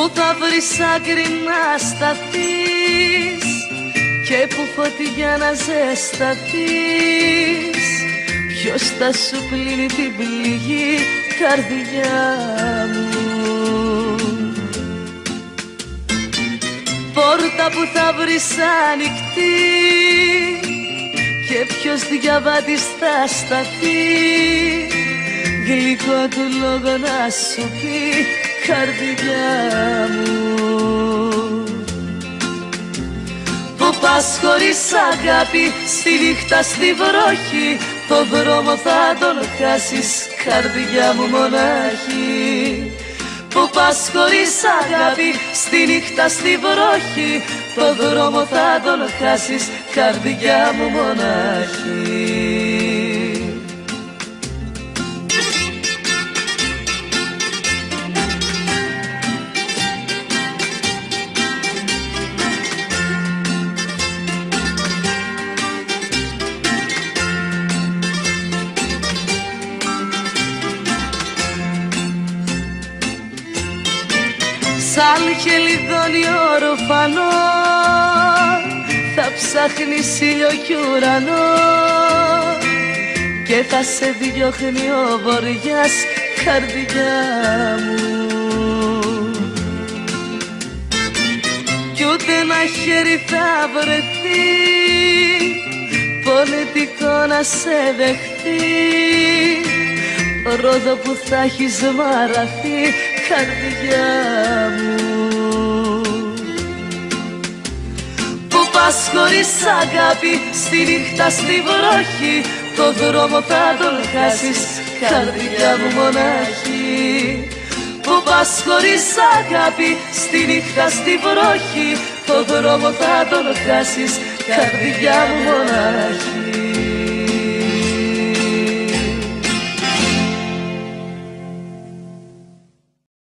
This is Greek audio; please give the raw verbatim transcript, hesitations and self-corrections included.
Πού θα βρεις άκρη να σταθείς και που φωτιά να ζεσταθείς? Ποιος θα σου πλύνει την πληγή, καρδιά μου? Πόρτα που θα βρεις ανοιχτή και ποιος διαβάτης θα σταθεί, γλυκό του λόγο να σου πει, καρδιά μου. Που πας χωρίς αγάπη, στη νύχτα στη βροχή, το δρόμο θα τον χάσεις, καρδιά μου μονάχη. Που πας χωρίς αγάπη, στη νύχτα στη βροχή, το δρόμο θα τον χάσεις, καρδιά μου μονάχη. Σαν χελιδόνι οροφανό θα ψάχνεις ήλιο κι ουρανό και θα σε διώχνει ο βοριάς, καρδιά μου. Κι ούτε ένα χέρι θα βρεθεί πολιτικό να σε δεχτεί, ρόδο που θα έχεις μαραθεί, καρδιά μου. Που πας χωρίς αγάπη, στη νύχτα στη βροχή, το δρόμο θα τον χάσεις, καρδιά μου μονάχη. Που πας χωρίς αγάπη, στη νύχτα στη βροχή, το δρόμο θα τον χάσεις, καρδιά μου μονάχη.